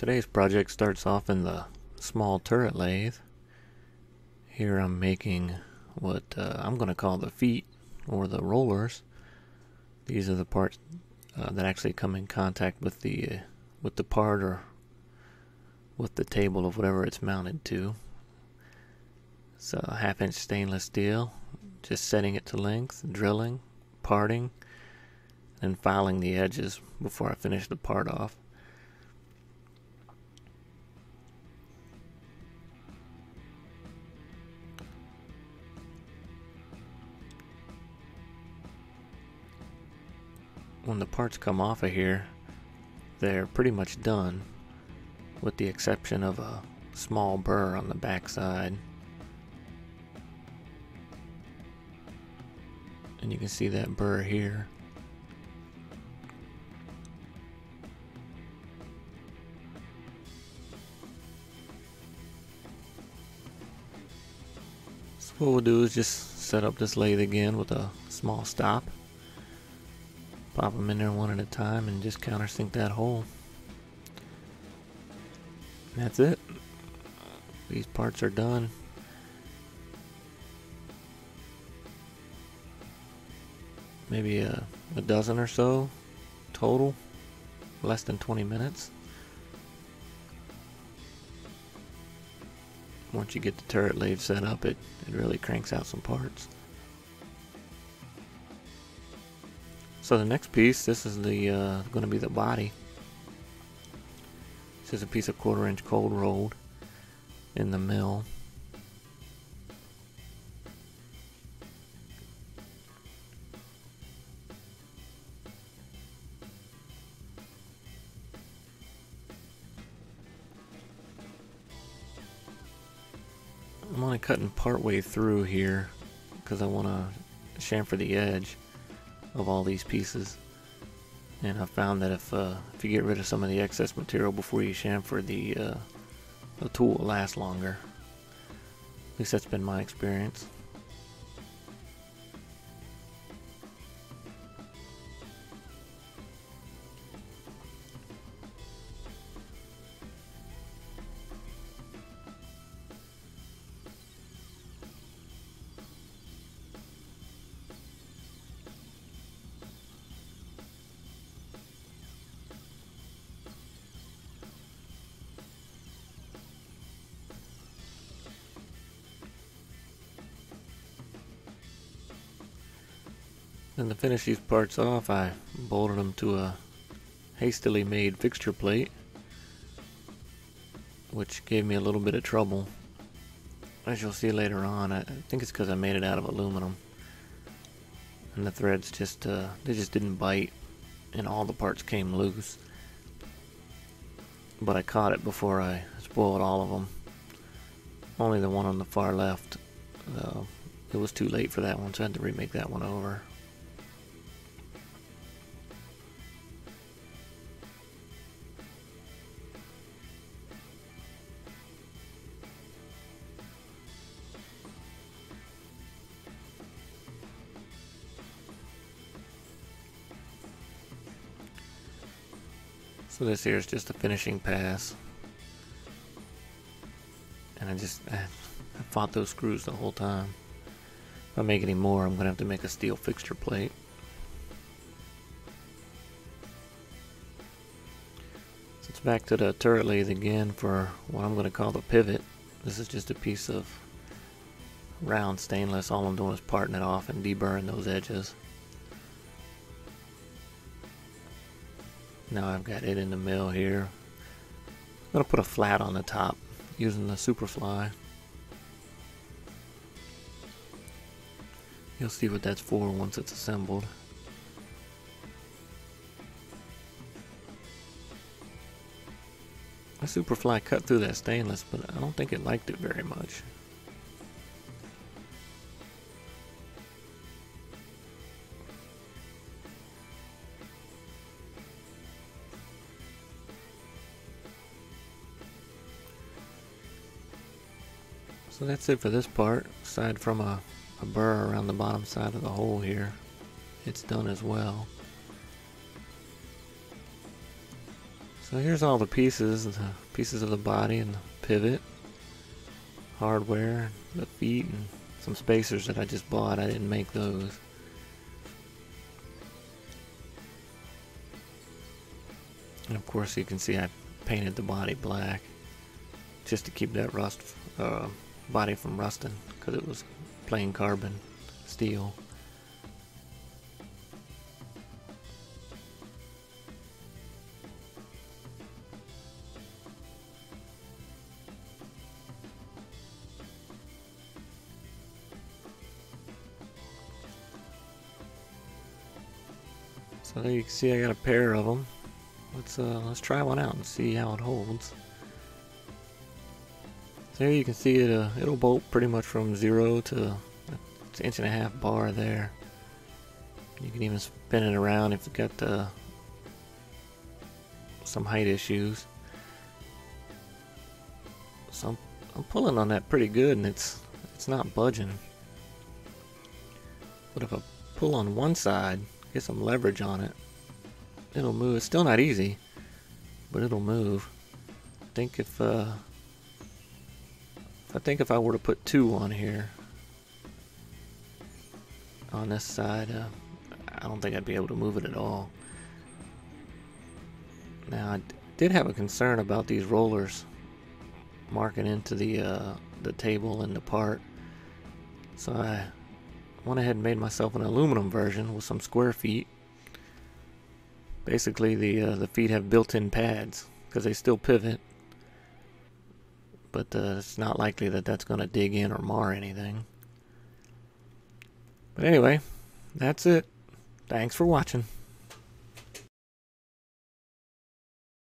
Today's project starts off in the small turret lathe. Here I'm making what I'm going to call the feet or the rollers. These are the parts that actually come in contact with the part or with the table of whatever it's mounted to. It's a 1/2 inch stainless steel, just setting it to length, drilling, parting, and filing the edges before I finish the part off. When the parts come off of here, they're pretty much done, with the exception of a small burr on the backside. And you can see that burr here. So what we'll do is just set up this lathe again with a small stop. Pop them in there one at a time and just countersink that hole. That's it. These parts are done. Maybe a dozen or so total, less than 20 minutes. Once you get the turret lathe set up, it really cranks out some parts. So the next piece, this is the going to be the body. This is a piece of 1/4 inch cold rolled in the mill. I'm only cutting part way through here because I want to chamfer the edge of all these pieces, and I found that if you get rid of some of the excess material before you chamfer, the tool will last longer. At least that's been my experience. And to finish these parts off, I bolted them to a hastily made fixture plate, which gave me a little bit of trouble. As you'll see later on, I think it's because I made it out of aluminum, and the threads just they just didn't bite, and all the parts came loose. But I caught it before I spoiled all of them. Only the one on the far left, it was too late for that one, so I had to remake that one over. So this here is just a finishing pass, and I fought those screws the whole time. If I make any more, I'm going to have to make a steel fixture plate. So it's back to the turret lathe again for what I'm going to call the pivot. This is just a piece of round stainless. All I'm doing is parting it off and deburring those edges. Now I've got it in the mill here. I'm going to put a flat on the top using the Superfly. You'll see what that's for once it's assembled. The Superfly cut through that stainless, but I don't think it liked it very much. So that's it for this part. Aside from a burr around the bottom side of the hole here, it's done as well. So here's all the pieces of the body and the pivot, hardware, the feet, and some spacers that I just bought. I didn't make those. And of course you can see I painted the body black just to keep that rust body from rusting, because it was plain carbon steel. So there you can see I got a pair of them. Let's try one out and see how it holds. So here you can see it. It'll bolt pretty much from 0 to an 1.5 inch bar there. You can even spin it around if you've got some height issues. So I'm pulling on that pretty good, and it's not budging. But if I pull on one side, get some leverage on it, it'll move. It's still not easy, but it'll move. I think if I were to put two on here, on this side, I don't think I'd be able to move it at all. Now I did have a concern about these rollers marking into the table and the part, so I went ahead and made myself an aluminum version with some square feet. Basically the feet have built-in pads because they still pivot, but it's not likely that that's going to dig in or mar anything. But anyway, that's it. Thanks for watching.